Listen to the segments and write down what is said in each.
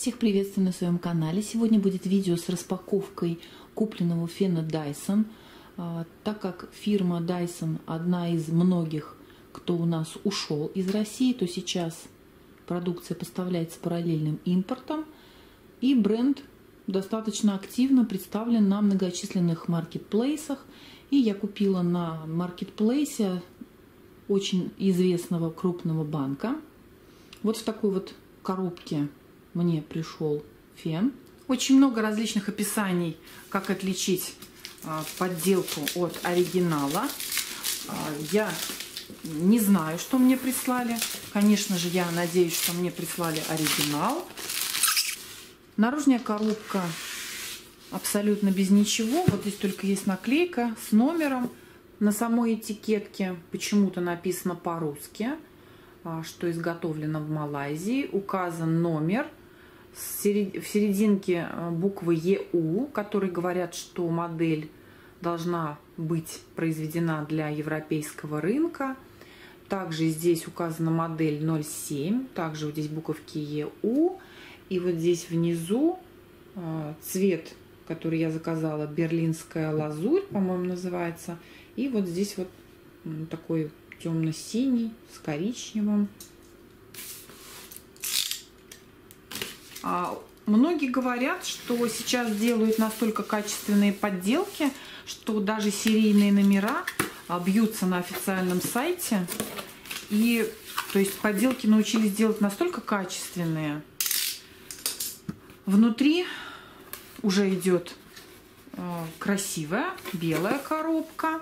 Всех приветствую на своем канале. Сегодня будет видео с распаковкой купленного фена Dyson. Так как фирма Dyson одна из многих, кто у нас ушел из России, то сейчас продукция поставляется параллельным импортом. И бренд достаточно активно представлен на многочисленных маркетплейсах. И я купила на маркетплейсе очень известного крупного банка. Вот в такой вот коробке мне пришел фен. Очень много различных описаний, как отличить подделку от оригинала. Я не знаю, что мне прислали. Конечно же, я надеюсь, что мне прислали оригинал. Наружная коробка абсолютно без ничего. Вот здесь только есть наклейка с номером. На самой этикетке почему-то написано по-русски, что изготовлено в Малайзии. Указан номер. В серединке буквы ЕУ, которые говорят, что модель должна быть произведена для европейского рынка. Также здесь указана модель 07. Также вот здесь буковки ЕУ. И вот здесь внизу цвет, который я заказала, берлинская лазурь, по-моему, называется. И вот здесь вот такой темно-синий с коричневым. Многие говорят, что сейчас делают настолько качественные подделки, что даже серийные номера бьются на официальном сайте. И, то есть, подделки научились делать настолько качественные. Внутри уже идет красивая белая коробка.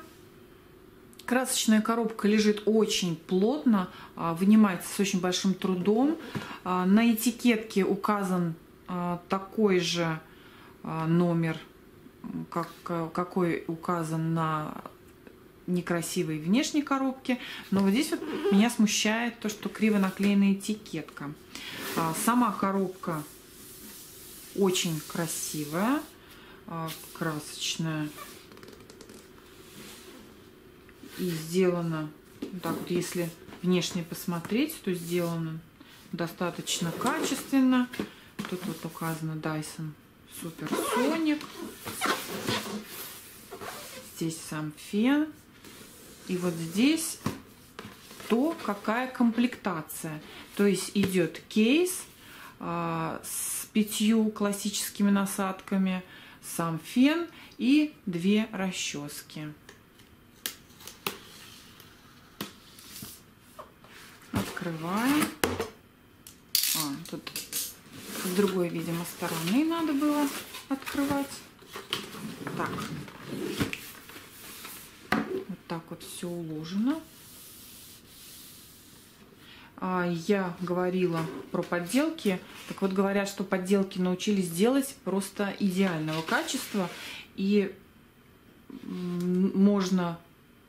Красочная коробка лежит очень плотно, вынимается с очень большим трудом. На этикетке указан такой же номер, какой указан на некрасивой внешней коробке. Но вот здесь вот меня смущает то, что криво наклеена этикетка. Сама коробка очень красивая, красочная. И сделано, так вот, если внешне посмотреть, то сделано достаточно качественно. Тут вот указано Dyson Supersonic. Здесь сам фен. И вот здесь то, какая комплектация. То есть идет кейс с 5 классическими насадками, сам фен и 2 расчески. Открываем. Тут с другой, видимо, стороны надо было открывать. Так. Вот так вот все уложено. Я говорила про подделки. Так вот, говорят, что подделки научились делать просто идеального качества. И можно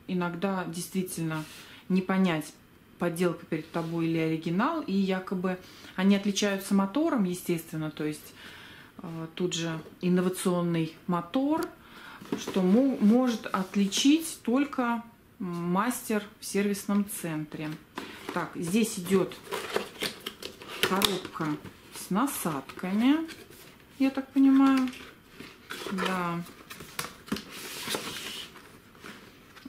иногда действительно не понять, подделка перед тобой или оригинал, и якобы они отличаются мотором, естественно, то есть тут же инновационный мотор, что может отличить только мастер в сервисном центре. Так, здесь идет коробка с насадками, я так понимаю, да.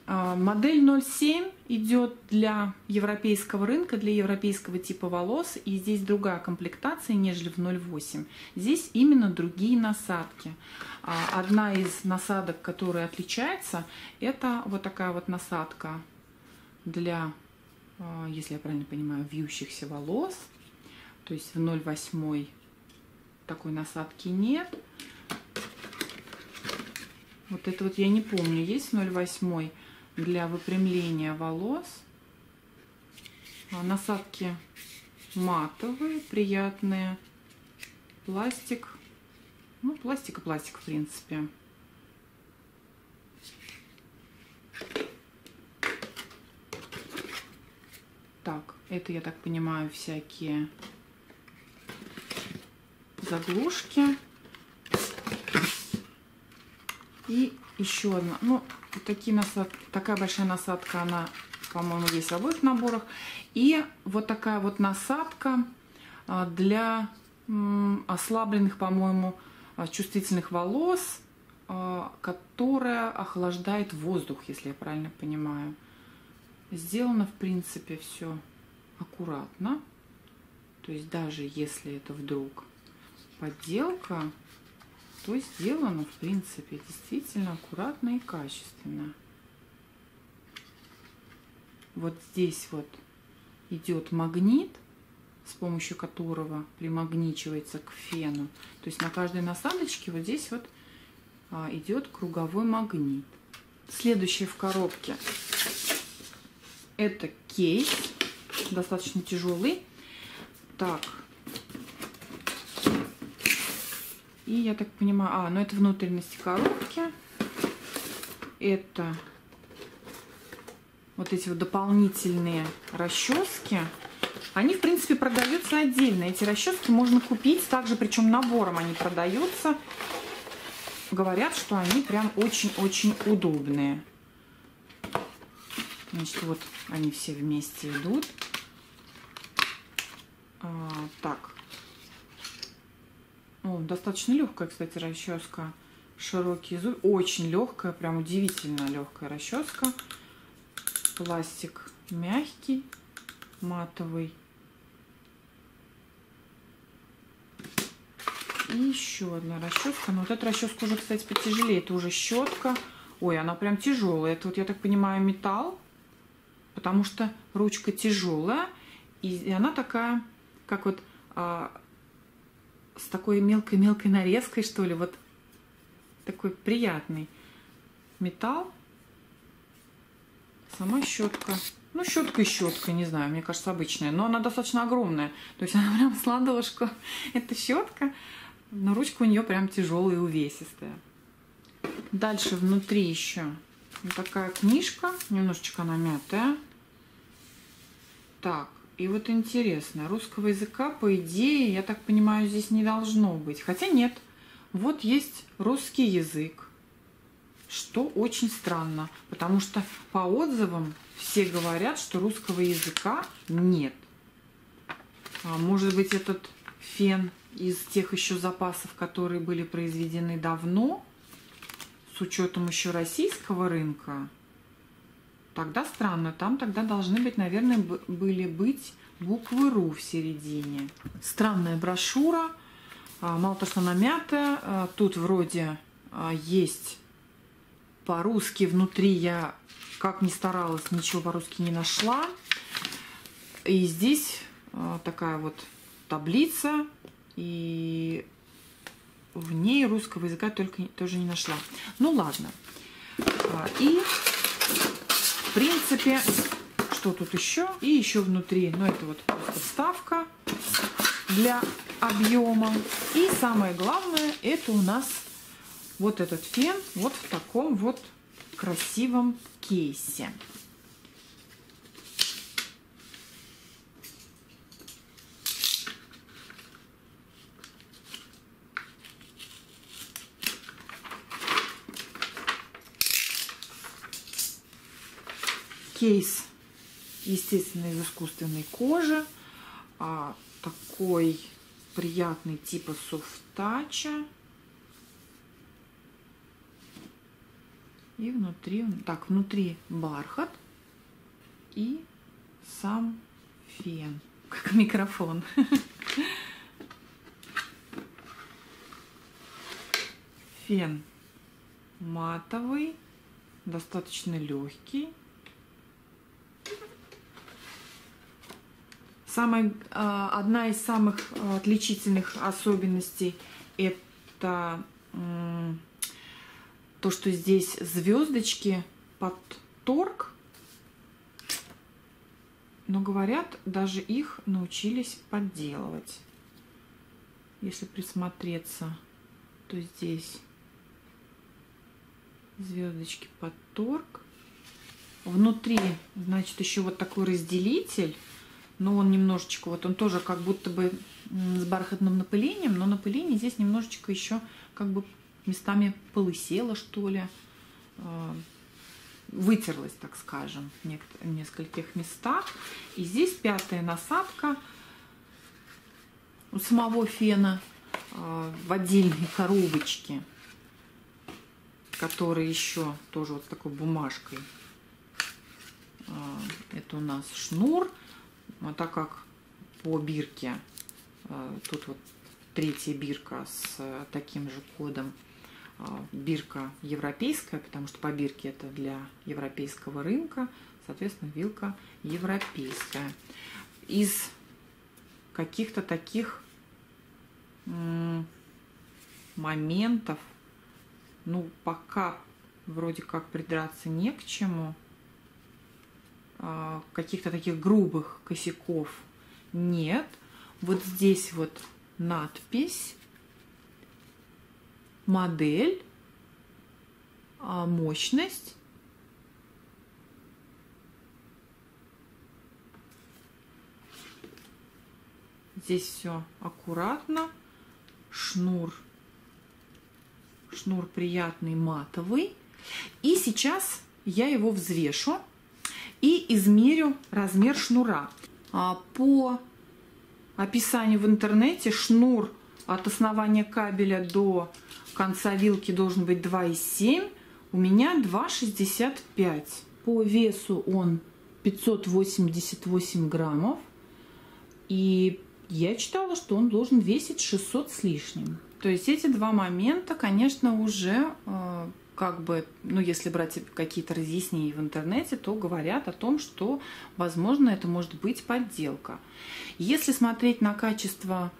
Модель 07 идет для европейского рынка, для европейского типа волос. И здесь другая комплектация, нежели в 08. Здесь именно другие насадки. Одна из насадок, которая отличается, это вот такая вот насадка для, если я правильно понимаю, вьющихся волос. То есть в 08 такой насадки нет. Вот это вот я не помню, есть 08 для выпрямления волос. Насадки матовые, приятные. Пластик. Ну, пластик и пластик, в принципе. Так, это, я так понимаю, всякие заглушки. И еще одна. Ну, такие насадки, такая большая насадка, она, по-моему, есть в обоих наборах. И вот такая вот насадка для ослабленных, по-моему, чувствительных волос, которая охлаждает воздух, если я правильно понимаю. Сделано, в принципе, все аккуратно. То есть даже если это вдруг подделка, то сделано, в принципе, действительно аккуратно и качественно. Вот здесь вот идет магнит, с помощью которого примагничивается к фену. То есть на каждой насадочке вот здесь вот идет круговой магнит. Следующее в коробке — это кейс, достаточно тяжелый. Так, и я так понимаю, ну это внутренности коробки, это вот эти вот дополнительные расчески. Они, в принципе, продаются отдельно. Эти расчески можно купить также, причем набором они продаются. Говорят, что они прям очень-очень удобные. Значит, вот они все вместе идут. Так. Достаточно легкая, кстати, расческа. Широкие зубы. Очень легкая, прям удивительно легкая расческа. Пластик мягкий, матовый. И еще одна расческа. Но вот эта расческа уже, кстати, потяжелее. Это уже щетка. Ой, она прям тяжелая. Это вот, я так понимаю, металл. Потому что ручка тяжелая. И она такая, как вот с такой мелкой-мелкой нарезкой, что ли. Вот такой приятный металл. Сама щетка. Ну, щетка и щетка, не знаю, мне кажется, обычная. Но она достаточно огромная. То есть она прям с ладошку. Это щетка, но ручка у нее прям тяжелая и увесистая. Дальше внутри еще вот такая книжка. Немножечко она мятая. Так, и вот интересно, русского языка, по идее, я так понимаю, здесь не должно быть. Хотя нет, вот есть русский язык. Что очень странно, потому что по отзывам все говорят, что русского языка нет. Может быть, этот фен из тех еще запасов, которые были произведены давно, с учетом еще российского рынка. Тогда странно, там тогда должны быть, наверное, были буквы «РУ» в середине. Странная брошюра, мало того, что она мятая, тут вроде есть по-русски, внутри я, как ни старалась, ничего по-русски не нашла. И здесь такая вот таблица, и в ней русского языка тоже не нашла. Ну ладно. И, в принципе, что тут еще? И еще внутри, ну это вот подставка для объема. И самое главное, это у нас вот этот фен вот в таком вот красивом кейсе. Кейс, естественно, из искусственной кожи. Такой приятный, типа софт-тача. И внутри, так, внутри бархат и сам фен, как микрофон. Фен матовый, достаточно легкий. Одна из самых отличительных особенностей — это то, что здесь звездочки под торг, но, говорят, даже их научились подделывать. Если присмотреться, то здесь звездочки под торг. Внутри, значит, еще вот такой разделитель, но он немножечко, вот он тоже как будто бы с бархатным напылением, но напыление здесь немножечко еще как бы местами полысело, что ли, вытерлась, так скажем, в нескольких местах. И здесь пятая насадка. у самого фена в отдельные коробочки, которые еще тоже вот с такой бумажкой. Это у нас шнур, а так как по бирке, тут вот третья бирка с таким же кодом, бирка европейская, потому что по бирке это для европейского рынка, соответственно, вилка европейская. Из каких-то таких моментов, ну, пока вроде как придраться не к чему, каких-то таких грубых косяков нет. Вот здесь вот надпись, модель, мощность. Здесь все аккуратно. Шнур приятный, матовый. И сейчас я его взвешу и измерю размер шнура. По описанию в интернете шнур от основания кабеля до конца вилки должен быть 2,7. У меня 2,65. По весу он 588 граммов. И я читала, что он должен весить 600 с лишним. То есть эти два момента, конечно, уже... как бы, ну, если брать какие-то разъяснения в интернете, то говорят о том, что, возможно, это может быть подделка. Если смотреть на качество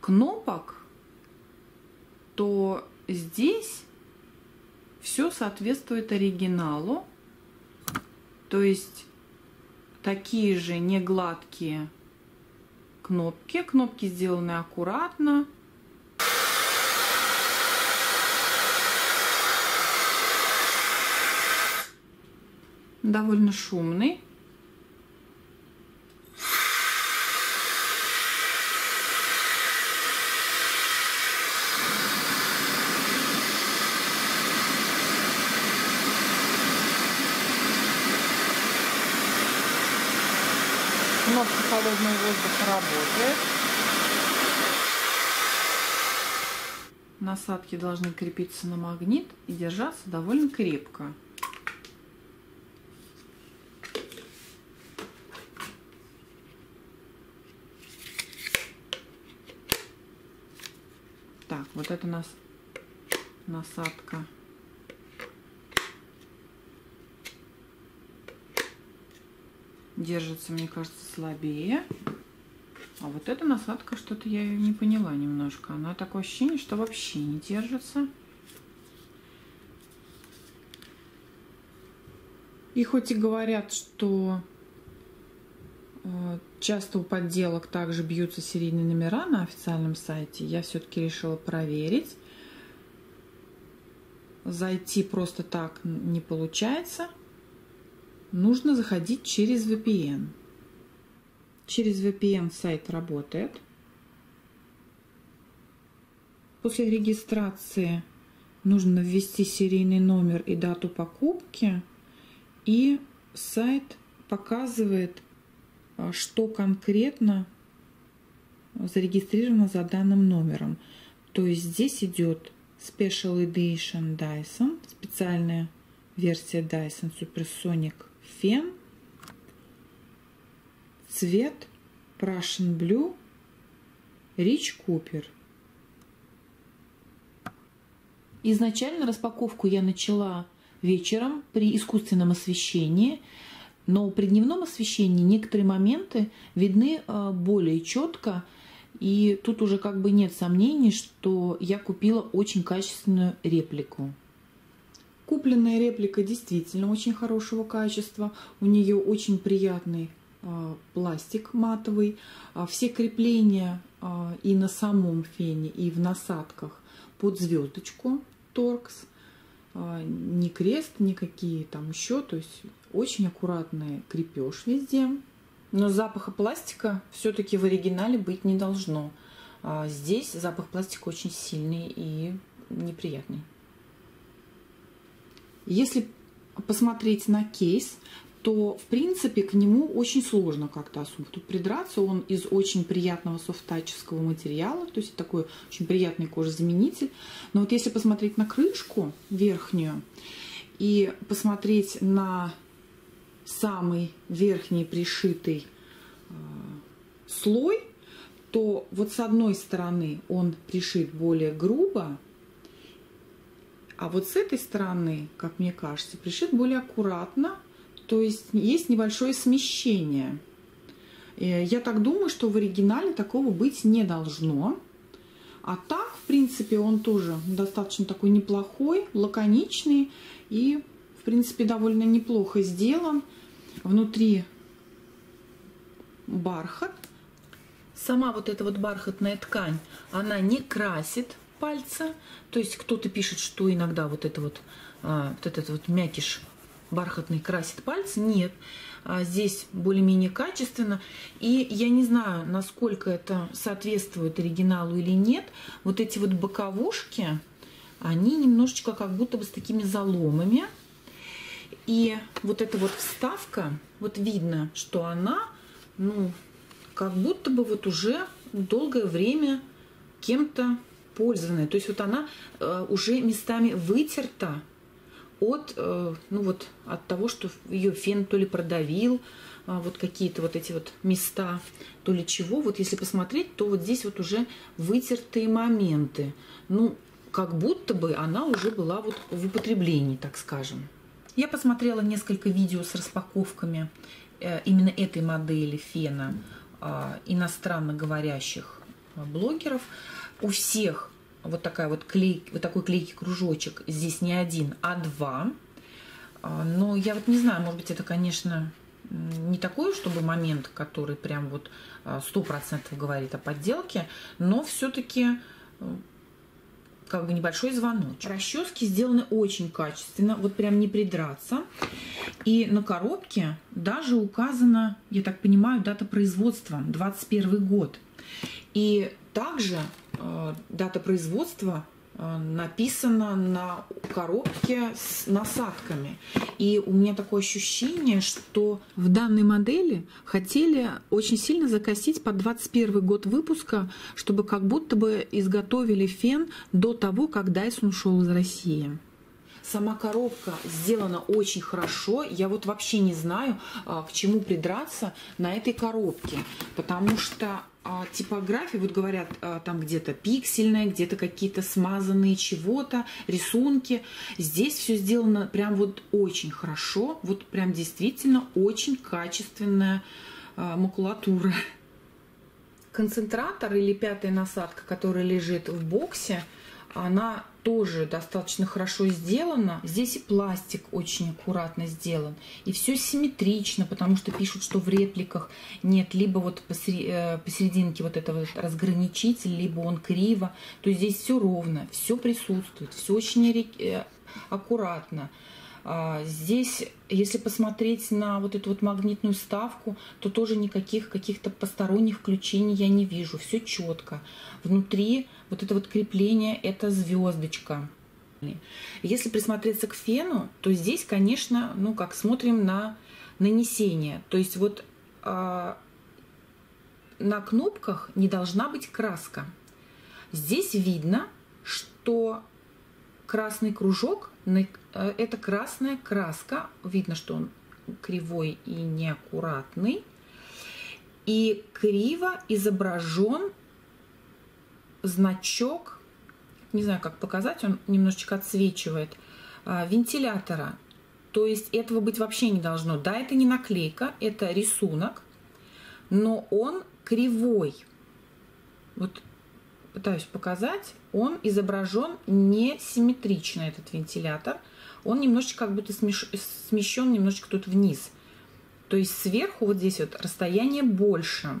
кнопок, то здесь все соответствует оригиналу. То есть такие же негладкие кнопки. Кнопки сделаны аккуратно. Довольно шумный. Кнопка холодного воздуха работает. Насадки должны крепиться на магнит и держаться довольно крепко. Вот это у нас насадка. Держится, мне кажется, слабее. А вот эта насадка, что-то я ее не поняла немножко. Она такое ощущение, что вообще не держится. И хоть и говорят, что часто у подделок также бьются серийные номера на официальном сайте, я все-таки решила проверить. Зайти просто так не получается. Нужно заходить через VPN. Через VPN сайт работает. После регистрации нужно ввести серийный номер и дату покупки. И сайт показывает, что конкретно зарегистрировано за данным номером. То есть здесь идет Special Edition Dyson, специальная версия Dyson Supersonic фен, цвет Prussian Blue, Rich Cooper. Изначально распаковку я начала вечером при искусственном освещении. Но при дневном освещении некоторые моменты видны более четко. И тут уже как бы нет сомнений, что я купила очень качественную реплику. Купленная реплика действительно очень хорошего качества. У нее очень приятный пластик матовый. Все крепления и на самом фене, и в насадках под звездочку Торкс. Ни крест, никакие там еще. То есть очень аккуратный крепеж везде. Но запаха пластика все-таки в оригинале быть не должно. Здесь запах пластика очень сильный и неприятный. Если посмотреть на кейс, то, в принципе, к нему очень сложно как-то особо тут придраться. Он из очень приятного софт-тачевского материала, то есть такой очень приятный кожезаменитель. Но вот если посмотреть на крышку верхнюю и посмотреть на самый верхний пришитый слой, то вот с одной стороны он пришит более грубо, а вот с этой стороны, как мне кажется, пришит более аккуратно. То есть есть небольшое смещение. Я так думаю, что в оригинале такого быть не должно. А так, в принципе, он тоже достаточно такой неплохой, лаконичный. И, в принципе, довольно неплохо сделан. Внутри бархат. Сама вот эта вот бархатная ткань, она не красит пальца. То есть кто-то пишет, что иногда вот этот мякиш бархатный красит пальцы. Нет, здесь более-менее качественно. И я не знаю, насколько это соответствует оригиналу или нет. Вот эти вот боковушки, они немножечко как будто бы с такими заломами. И вот эта вот вставка, вот видно, что она, ну, как будто бы вот уже долгое время кем-то пользованная. То есть вот она уже местами вытерта. От того, что ее фен то ли продавил, вот какие-то вот эти вот места, то ли чего. Вот если посмотреть, то вот здесь вот уже вытертые моменты. Ну, как будто бы она уже была вот в употреблении, так скажем. Я посмотрела несколько видео с распаковками именно этой модели фена иностранно говорящих блогеров. У всех вот такой клейкий кружочек. Здесь не один, а два. Но я вот не знаю, может быть, это, конечно, не такой, чтобы момент, который прям вот 100% говорит о подделке, но все-таки как бы небольшой звоночек. Расчески сделаны очень качественно, вот прям не придраться. И на коробке даже указана, я так понимаю, дата производства, 21 год. И также дата производства написана на коробке с насадками. И у меня такое ощущение, что в данной модели хотели очень сильно закосить под 21 год выпуска, чтобы как будто бы изготовили фен до того, как Dyson ушел из России. Сама коробка сделана очень хорошо. Я вот вообще не знаю, к чему придраться на этой коробке. Потому что типографии, вот говорят, там где-то пиксельная, где-то какие-то смазанные чего-то, рисунки. Здесь все сделано прям вот очень хорошо. Вот прям действительно очень качественная макулатура. Концентратор или пятая насадка, которая лежит в боксе, она тоже достаточно хорошо сделана. Здесь и пластик очень аккуратно сделан. И все симметрично, потому что пишут, что в репликах нет либо вот посерединке вот этого разграничитель, либо он криво. То есть здесь все ровно, все присутствует, все очень аккуратно. Здесь, если посмотреть на вот эту вот магнитную вставку, то тоже никаких каких-то посторонних включений я не вижу. Все четко. Внутри вот это вот крепление, это звездочка. Если присмотреться к фену, то здесь, конечно, ну как смотрим на нанесение. То есть вот на кнопках не должна быть краска. Здесь видно, что красный кружок, это красная краска. Видно, что он кривой и неаккуратный. И криво изображен значок, не знаю, как показать, он немножечко отсвечивает, вентилятора. То есть этого быть вообще не должно. Да, это не наклейка, это рисунок, но он кривой. Вот пытаюсь показать, он изображен несимметрично, этот вентилятор. Он немножечко как будто смещен немножечко тут вниз. То есть сверху вот здесь вот расстояние больше.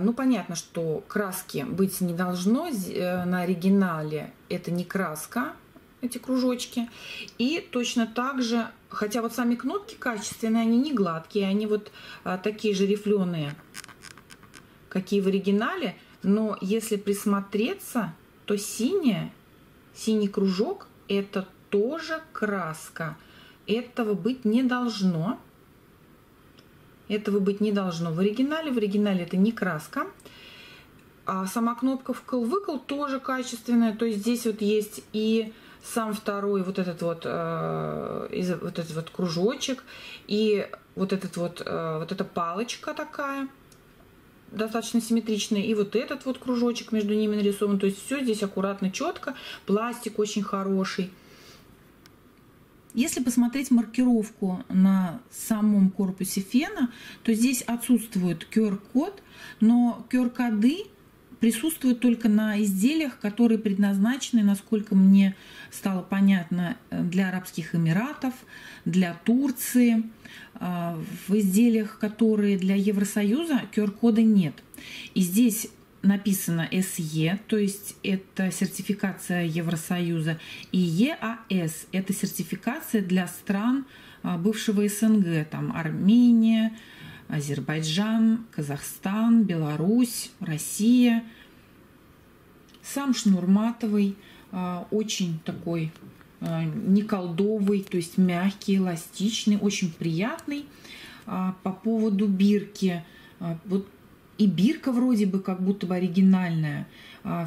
Ну, понятно, что краски быть не должно. На оригинале это не краска, эти кружочки. И точно так же, хотя вот сами кнопки качественные, они не гладкие, они вот такие же рифленые, какие в оригинале. Но если присмотреться, то синий кружок – это тоже краска. Этого быть не должно. Этого быть не должно в оригинале. В оригинале это не краска. А сама кнопка вкл-выкл тоже качественная. То есть здесь вот есть и сам второй вот этот вот кружочек. И вот эта палочка такая. Достаточно симметричная. И вот этот вот кружочек между ними нарисован. То есть все здесь аккуратно, четко. Пластик очень хороший. Если посмотреть маркировку на самом корпусе фена, то здесь отсутствует QR-код, но QR-коды присутствуют только на изделиях, которые предназначены, насколько мне стало понятно, для Арабских Эмиратов, для Турции. В изделиях, которые для Евросоюза, QR-кода нет. И здесь написано SE, то есть это сертификация Евросоюза, и ЕАС, это сертификация для стран бывшего СНГ, там Армения, Азербайджан, Казахстан, Беларусь, Россия. Сам шнур матовый, очень такой неколдовый, то есть мягкий, эластичный, очень приятный. По поводу бирки, вот и бирка вроде бы как будто бы оригинальная.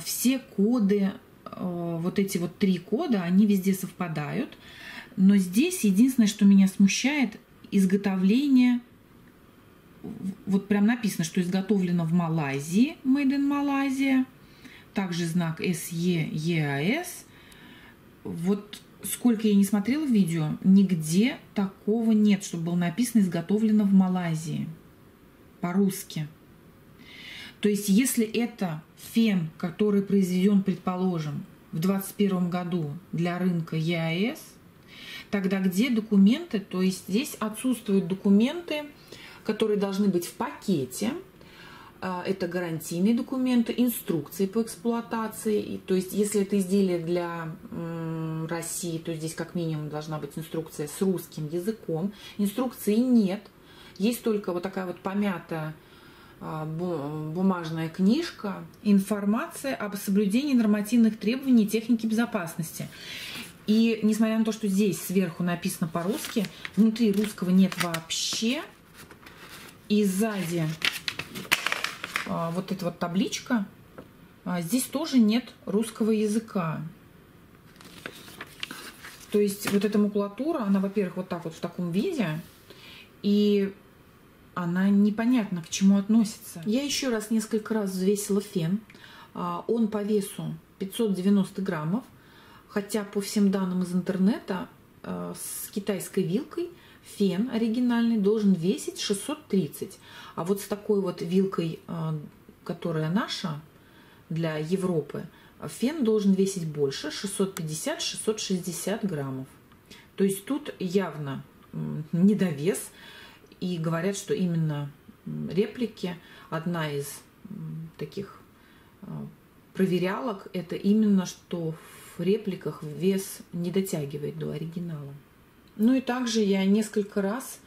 Все коды, вот эти вот 3 кода, они везде совпадают. Но здесь единственное, что меня смущает, изготовление. Вот прям написано, что изготовлено в Малайзии, Made in Malaysia. Также знак SE, ЕАЭС. Вот сколько я не смотрела видео, нигде такого нет, чтобы было написано «изготовлено в Малайзии» по-русски. То есть, если это фен, который произведен, предположим, в 2021 году для рынка ЕАЭС, тогда где документы? То есть, здесь отсутствуют документы, которые должны быть в пакете. Это гарантийные документы, инструкции по эксплуатации. И, то есть, если это изделие для России, то здесь как минимум должна быть инструкция с русским языком. Инструкции нет. Есть только вот такая вот помятая бумажная книжка. Информация об соблюдении нормативных требований техники безопасности. И несмотря на то, что здесь сверху написано по-русски, внутри русского нет вообще. И сзади вот эта вот табличка. Здесь тоже нет русского языка. То есть вот эта макулатура, она, во-первых, вот так вот в таком виде. И она непонятно к чему относится. Я еще раз несколько раз взвесила фен. Он по весу 590 граммов. Хотя по всем данным из интернета с китайской вилкой фен оригинальный должен весить 630. А вот с такой вот вилкой, которая наша для Европы, фен должен весить больше, 650-660 граммов. То есть тут явно недовес. И говорят, что именно реплики, одна из таких проверялок, это именно, что в репликах вес не дотягивает до оригинала. Ну и также я несколько раз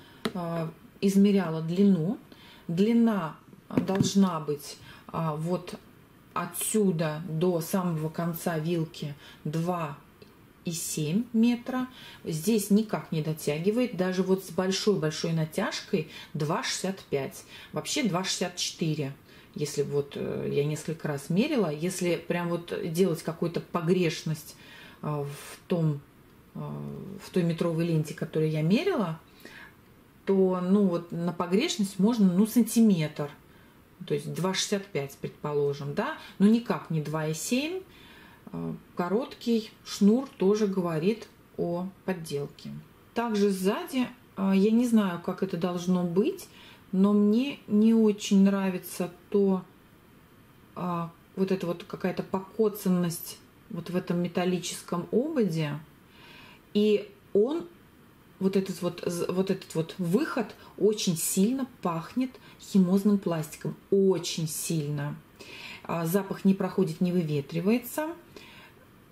измеряла длину. Длина должна быть вот отсюда до самого конца вилки 2,7 метра. Здесь никак не дотягивает, даже вот с большой-большой натяжкой 2,65, вообще 2,64, если вот я несколько раз мерила. Если прям вот делать какую-то погрешность в той метровой ленте, которую я мерила, то ну вот на погрешность можно ну сантиметр, то есть 2,65 предположим, да, но никак не 2,7. Короткий шнур тоже говорит о подделке. Также сзади, я не знаю, как это должно быть, но мне не очень нравится то, вот эта вот какая-то покоцанность вот в этом металлическом ободе. И он, вот этот вот выход очень сильно пахнет химозным пластиком. Очень сильно. Запах не проходит, не выветривается.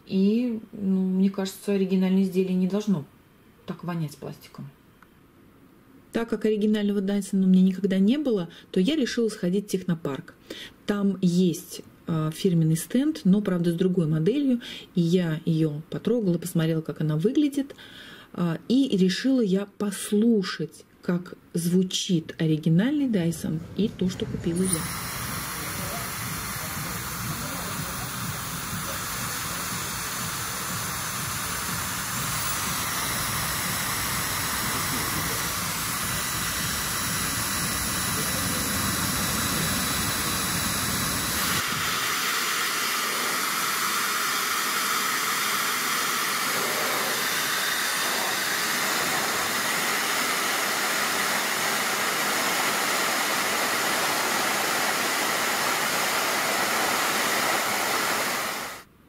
И, ну, мне кажется, оригинальное изделие не должно так вонять пластиком. Так как оригинального Дайсона у меня никогда не было, то я решила сходить в технопарк. Там есть фирменный стенд, но, правда, с другой моделью. И я ее потрогала, посмотрела, как она выглядит. И решила я послушать, как звучит оригинальный Dyson и то, что купила я.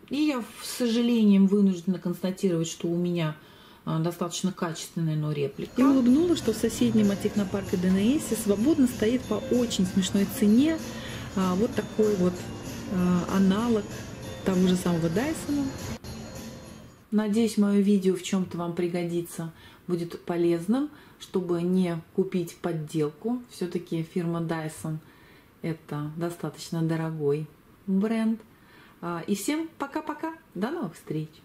И я, с сожалением, вынуждена констатировать, что у меня достаточно качественная, но реплика. Я улыбнулась, что в соседнем от технопарка ДНС свободно стоит по очень смешной цене вот такой вот аналог того же самого Dyson. Надеюсь, мое видео в чем-то вам пригодится, будет полезным, чтобы не купить подделку. Все-таки фирма Dyson — это достаточно дорогой бренд. И всем пока-пока, до новых встреч!